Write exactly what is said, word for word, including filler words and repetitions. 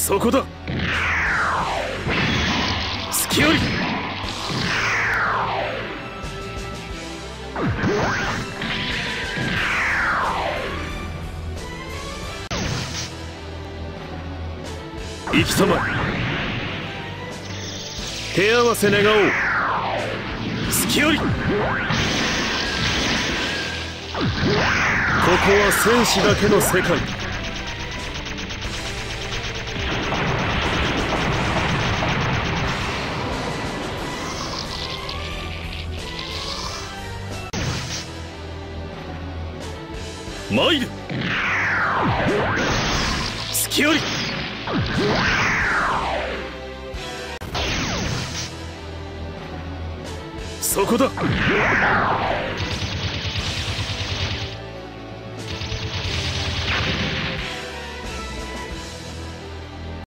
そこだ。隙あり。生きたまえ、手合わせ願おう。隙あり。ここは戦士だけの世界。参る。隙あり。そこだ。